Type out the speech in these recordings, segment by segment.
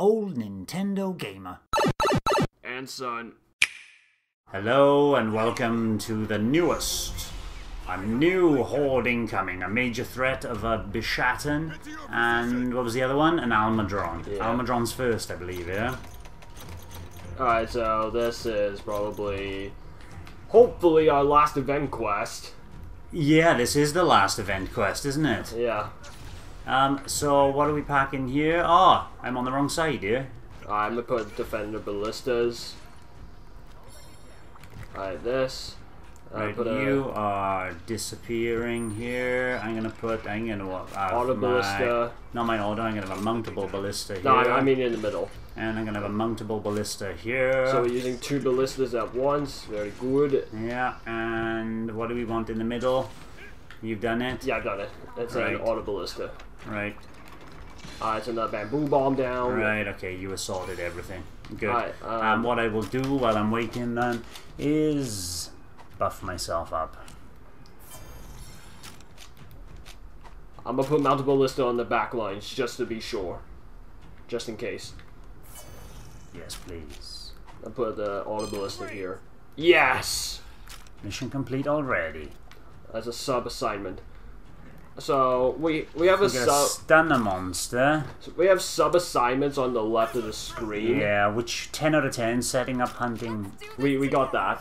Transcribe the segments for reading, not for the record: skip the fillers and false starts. Old Nintendo Gamer and Son. Hello and welcome to the newest, a new horde incoming, a major threat of a Bishaten and what was the other one? An Almudron. Yeah. Almudron's first, I believe, yeah? Alright, so this is probably, hopefully, our last event quest. Yeah, this is the last event quest, isn't it? Yeah. So what are we packing here? Oh, I'm on the wrong side here. I'm gonna put Defender Ballistas. Alright, this. Right, you are disappearing here. I'm gonna auto ballista. Not my auto. I'm gonna have a mountable ballista here. No, I mean in the middle. And I'm gonna have a mountable ballista here. So we're using two ballistas at once. Very good. Yeah. And what do we want in the middle? You've done it. Yeah, I've done it. That's right. An auto ballista. Right. Alright, so another bamboo bomb down. Right. Okay, you assaulted everything. Good. Right, what I will do while I'm waiting then is buff myself up. I'm gonna put Mountable Ballista on the back lines just to be sure. Just in case. Yes, please. I'll put the Auto Ballista here. Yes! Mission complete already. As a sub assignment. So, we have a sub. Stun a monster. So we have sub assignments on the left of the screen. Yeah, which 10 out of 10 setting up hunting. We got that.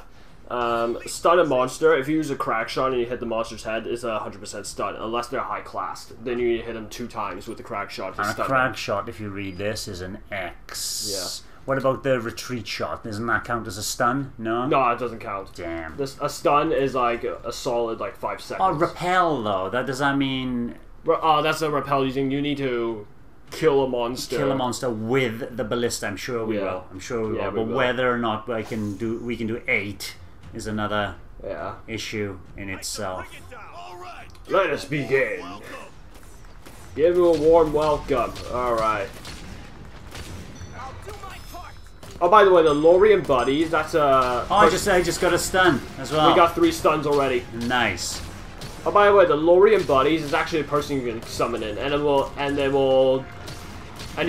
Stun a monster. If you use a crack shot and you hit the monster's head, it's a 100% stun, unless they're high classed. Then you need to hit them 2 times with the crack shot. And a crack shot, if you read this, is an X. Yeah. What about the retreat shot? Doesn't that count as a stun? No. No, it doesn't count. Damn. A stun is like a solid like 5 seconds. Oh, repel though. Does that mean? That's a repel using. You need to kill a monster. Kill a monster with the ballista. I'm sure we will. I'm sure we will. But whether or not we can do 8. Is another issue in itself. Let us begin. Give him a warm welcome. Alright. Oh, by the way, the Lorian buddies, that's a... Oh, I just got a stun as well. We got 3 stuns already. Nice. Oh, by the way, the Lorian buddies is actually a person you can summon in. And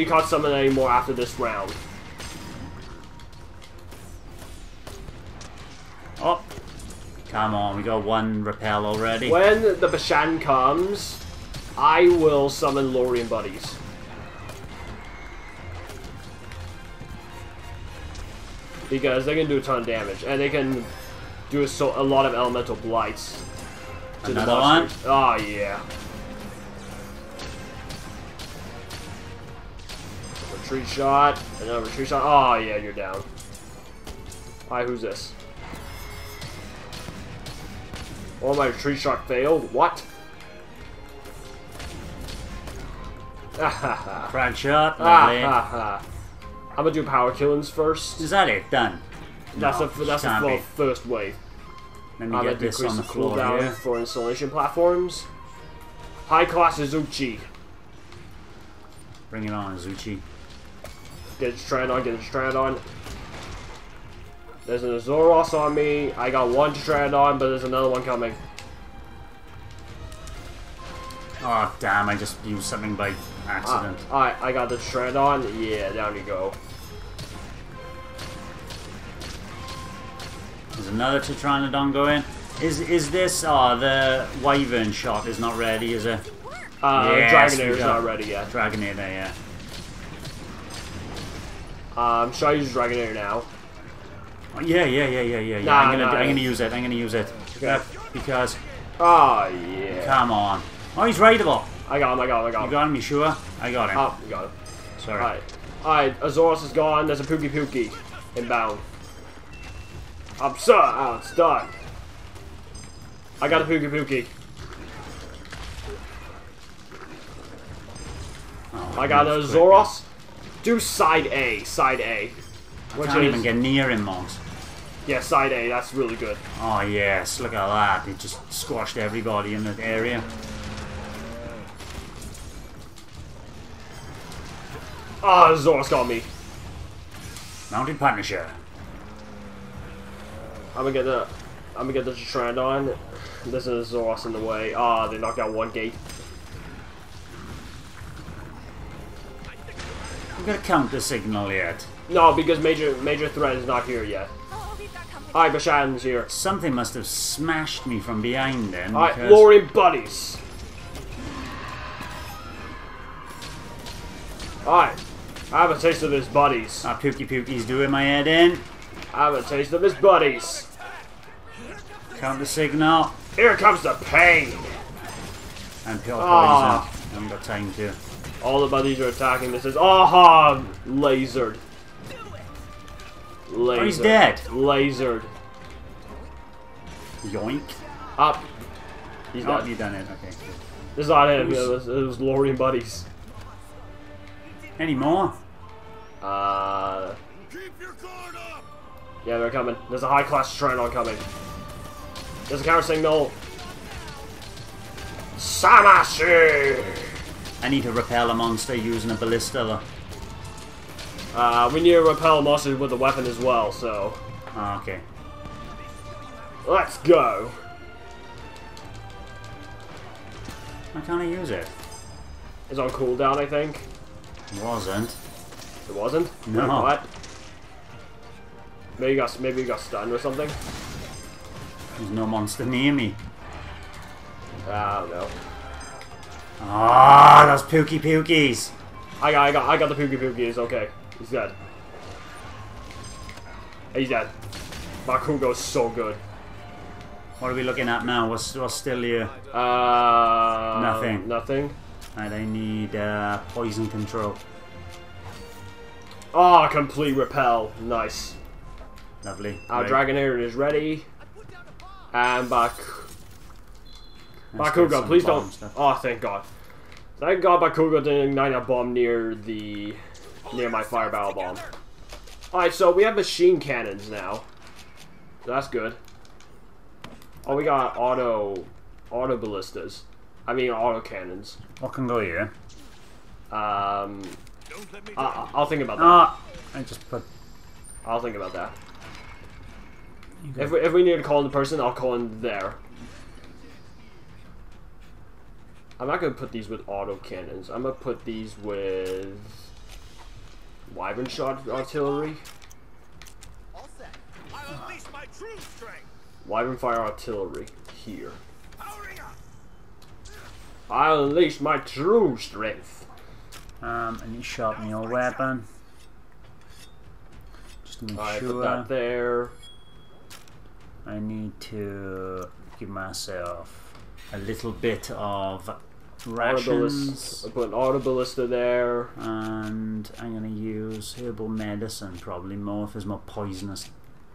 you can't summon anymore after this round. Oh, come on, we got 1 repel already. When the Bishaten comes, I will summon Lorian buddies. Because they can do a ton of damage, and they can do a lot of elemental blights. Another one? Oh, yeah. Retreat shot, another retreat shot. Oh, yeah, you're down. Alright, who's this? Oh, my retreat shot failed. What? Crank shot. Lovely. I'm gonna do power killings first. Is that it? Done. That's the first wave. Let me get this on the floor here. For installation platforms. High class Izuchi. Bring it on, Izuchi. Get his Tetranodon. Get his Tetranodon. There's an Azoros on me. I got 1 Tetranodon, but there's another one coming. Oh, damn. I just used something by accident. Alright, I got the Tetranodon. Yeah, down you go. There's another Tetranodon going. Is this... Oh, the Wyvern shot is not ready, is it? Yes, Dragonair's not ready yet. Dragonair there, yeah. Should I use Dragonair now? Oh, yeah. Nah, I'm gonna use it. Okay. Because. Oh yeah. Come on. Oh, he's raidable. I got him. You got him? You sure? I got him. Oh, you got him. Sorry. All right. Azoros is gone. There's a Pookie inbound. I'm sorry. Oh, it's done. I got a Pookie. Oh, I got a Azoros. Do side A. I can't even get near him, Mons. Yeah, side A, that's really good. Oh, yes, look at that. It just squashed everybody in that area. Oh, Azoros got me. Mounted Punisher. I'm gonna get the Tetranodon. This is Azoros in the way. Ah, they knocked out 1 gate. We've got a counter signal yet. No, because major threat is not here yet. Alright, Bishaten's here. Something must have smashed me from behind then. Alright, because... Lorian buddies. Alright, I have a taste of his buddies. Ah, Pookie Pookie's doing my head in. I have a taste of his buddies. Counter signal. Here comes the pain. And pure poison. I haven't got time to. All the buddies are attacking. This is aha! Lasered. Lasered. Oh, he's dead. Lasered. Yoink. Up. He's not. You done it. Okay. This is not him. It was Lorian buddies. Any more? Keep your guard up. Yeah, they're coming. There's a high class Tetranodon coming. There's a counter signal. Samashi! I need to repel a monster using a ballista. We need to repel monsters with a weapon as well, so. Okay. Let's go. Why can't I use it? It's on cooldown, I think. It wasn't. It wasn't? No. What? Maybe you got stunned or something? There's no monster near me. I don't know. Ah, those Pookie Pookies! I got the Pookie Pookies. Okay, he's dead. He's dead. Bakugo's so good. What are we looking at now? What's still here? Nothing. Nothing. Alright, I need poison control. Ah, oh, complete repel. Nice. Lovely. Our Dragonair is ready. And Bakugo, please don't. Stuff. Oh, thank God. Thank God Bakugo didn't ignite a bomb near my fireball bomb. Alright, so we have machine cannons now. So that's good. Oh, we got auto ballistas. I mean, auto cannons. What can go here? I'll think about that. I'll think about that. If we need to call in the person, I'll call in there. I'm not going to put these with auto cannons. I'm going to put these with wyvern shot artillery. All set. I'll unleash my true strength. Wyvern fire artillery here. I'll unleash my true strength. And he shot me a weapon. Just to make sure. Put that there. I need to give myself a little bit of rations. I'll put an auto ballista there. And I'm going to use herbal medicine probably more if there's more poisonous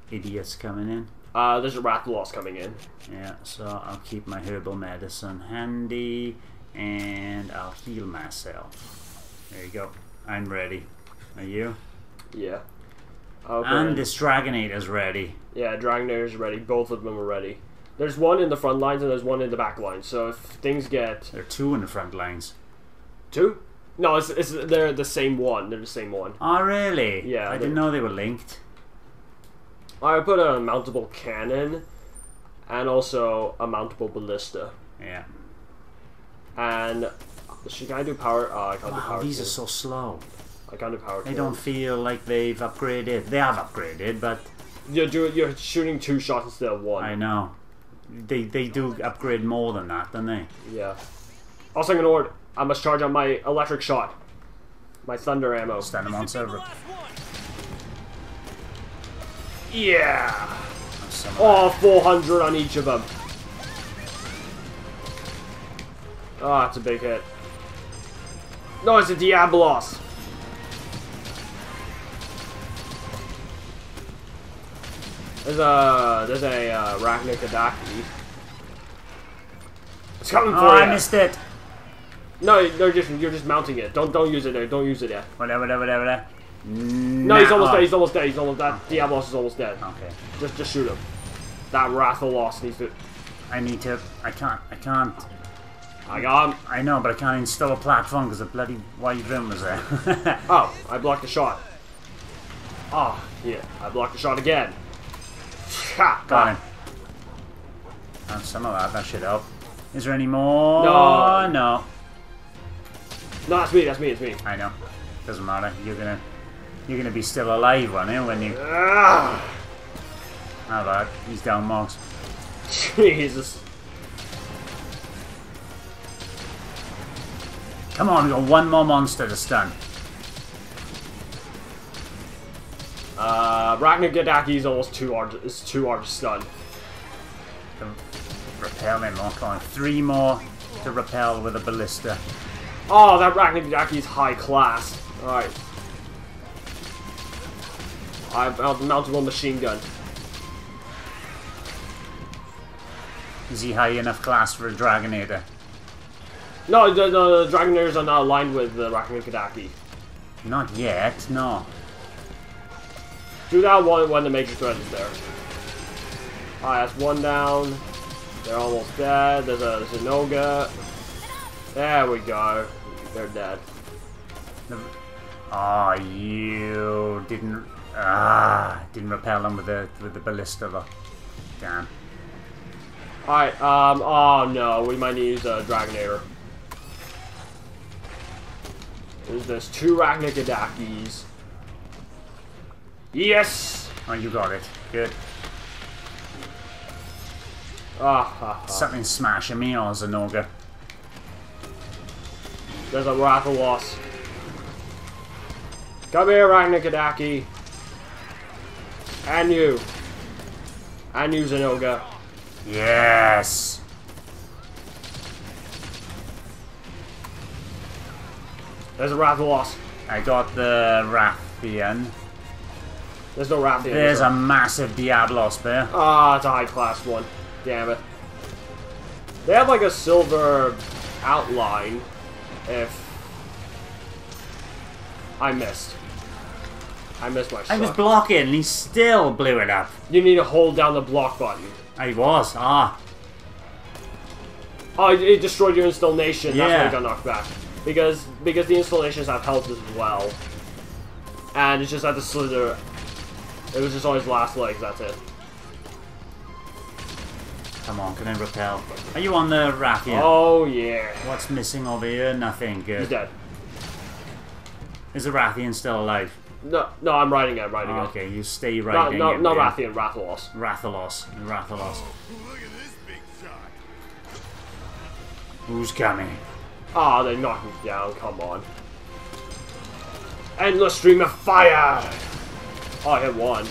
idiots coming in. There's a Rathalos coming in. Yeah, so I'll keep my herbal medicine handy and I'll heal myself. There you go. I'm ready. Are you? Yeah. Okay. And this Dragonator's ready. Yeah, Dragonair's ready. Both of them are ready. There's one in the front lines and there's one in the back lines. So if things get... There are two in the front lines. Two? No, they're the same one. They're the same one. Oh, really? Yeah. I didn't know they were linked. I put a mountable cannon and also a mountable ballista. Yeah. And... Should I do power? I can't do power. These are so slow. I can't do power. They don't feel like they've upgraded. They have upgraded, but... You're shooting two shots instead of one. I know. They do upgrade more than that, don't they? Yeah. Also, I'm gonna order. I must charge on my electric shot. My thunder ammo. Stand them on server. Yeah! Oh, 400 on each of them. Oh, that's a big hit. No, it's a Diablos. There's a Rakna-Kadaki. It's coming for you. Oh, I missed it. No, you're just mounting it. Don't use it there. Don't use it yet. Whatever. No, he's almost dead. He's almost dead. Okay. Diablos is almost dead. Okay. Just shoot him. That Rathalos needs to. I need to. I can't. I got him. I know, but I can't install a platform because the bloody wyvern was there. Oh, I blocked the shot. Oh, yeah, I blocked the shot again. Got him. Oh, some of that should help. Is there any more? No. No, that's me. I know. Doesn't matter. You're gonna be still alive on it when you. Ah, bad. He's down, Moggs. Jesus. Come on, we got one more monster to stun. Rakna-Kadaki is almost too hard to stun. Repel him more. Come on, three more to repel with a ballista. Oh, that Rakna-Kadaki is high class. Alright. I've mounted one machine gun. Is he high enough class for a Dragonator? No, the Dragonairs are not aligned with the Rakna-Kadaki. Not yet, no. Do that one when the major threat is there. Alright, that's one down. They're almost dead. There's a Zinogre. There we go. They're dead. Ah, oh, you didn't. Didn't repel them with the ballista though. Damn. All right. Oh no, we might need to use a Dragonair. There's two Rakna-Kadakis. Yes. Oh, you got it. Good. Something smashing me on Zinogre. There's a Rathalos. Come here, Rakna-Kadaki. And you. And you, Zinogre. Yes! There's a Rathalos. I got the Rathian. There's no Rathian. There's a massive Diablos there. Ah, it's a high class one. Damn it. They have like a silver outline if... I missed. I missed my shot. I was blocking and he still blew it up. You need to hold down the block button. I was, Oh, it destroyed your installation, yeah. That's why you got knocked back. Because the installations have health as well. And it just had to slither. It was just on his last legs, that's it. Come on, can I repel? Are you on the Rathian? Oh, yeah. What's missing over here? Nothing, good. He's dead. Is the Rathian still alive? No, I'm riding it, oh, okay, you stay riding it. No, Rathian, Rathalos. Rathalos. Oh, look at this big shot. Who's coming? Ah, oh, they knocked me down, come on. Endless stream of fire! Oh, I hit one.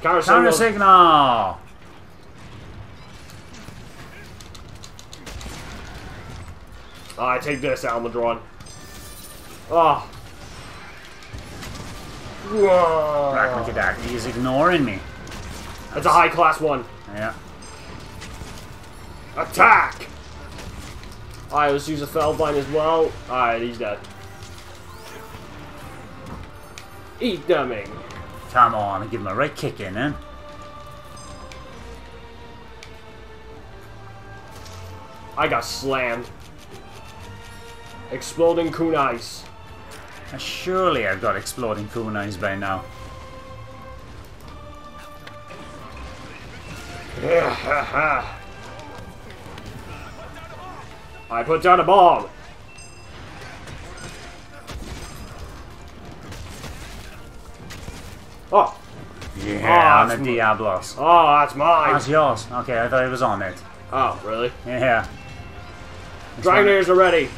Counter signal! Alright, take this, Almudron. Oh. Whoa. Rakna-Kadaki is ignoring me. That's a high class one. Yeah. Attack! Alright, let's use a Feldvine as well. Alright, he's dead. Eat dumbing. Come on, and give him a right kick in, eh? I got slammed. Exploding kunais. Surely I've got exploding kunais by now. I put down a bomb. Oh. Yeah, on the Diablos. Oh, that's mine. That's yours. Okay, I thought it was on it. Oh, really? Yeah. Dragonairs are ready.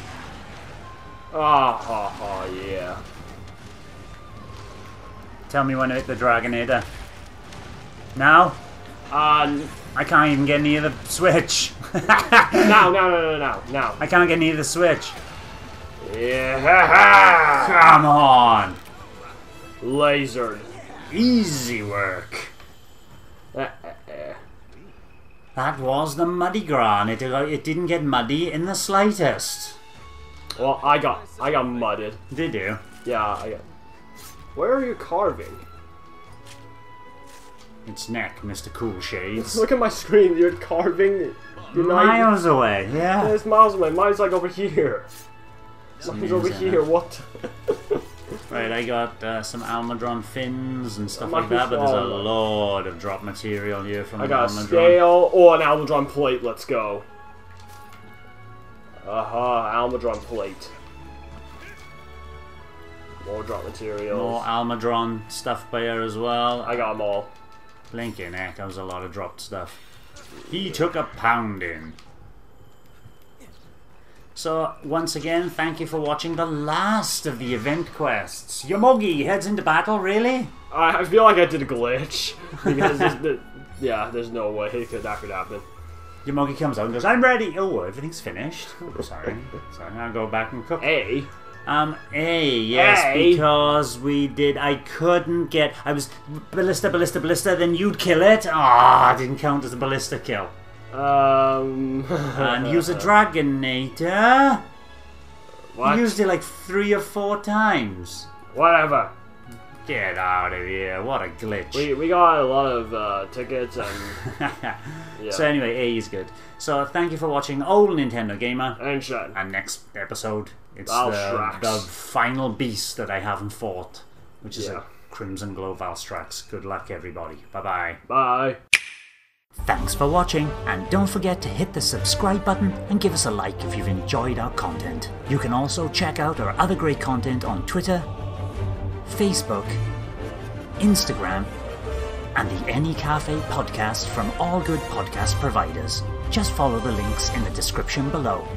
Oh, yeah. Tell me when to hit the Dragonator. Now? I can't even get near the switch. No. I can't get near the switch. Yeah. Come on. Lasered. Easy work. That was the Muddy Gran. It didn't get muddy in the slightest. Well, I got mudded. Did you? Yeah, I got... Where are you carving? Its neck, Mr. Cool Shades. Look at my screen, you're carving... You're miles away, yeah. It's miles away, mine's like over here. Mine's over here, what? Right, I got some Almudron fins and stuff like that, but there's a lot of drop material here from Almudron. I got a scale, or an Almudron plate, let's go. Aha, Almudron plate. More drop materials. More Almudron stuff by her as well. I got them all. Blinking heck, that was a lot of dropped stuff. He took a pounding. So, once again, thank you for watching the last of the event quests. Yomogi heads into battle, really? I feel like I did a glitch. Because there's no way that could happen. Yomogi comes out and goes, I'm ready! Oh, everything's finished. Oh, sorry. Sorry, I'll go back and cook. A? Yes, because we did. I couldn't get. I was ballista, then you'd kill it. Ah, didn't count as a ballista kill. And use a Dragonator. What? You used it like 3 or 4 times. Whatever. Get out of here. What a glitch. We got a lot of tickets and... yeah. So anyway, A is good. So thank you for watching Old Nintendo Gamer. And Son. And next episode, it's the final beast that I haven't fought. Which is a Crimson Glow Valstrax. Good luck, everybody. Bye-bye. Bye. Thanks for watching, and don't forget to hit the subscribe button and give us a like if you've enjoyed our content. You can also check out our other great content on Twitter, Facebook, Instagram, and the N-E Café podcast from all good podcast providers. Just follow the links in the description below.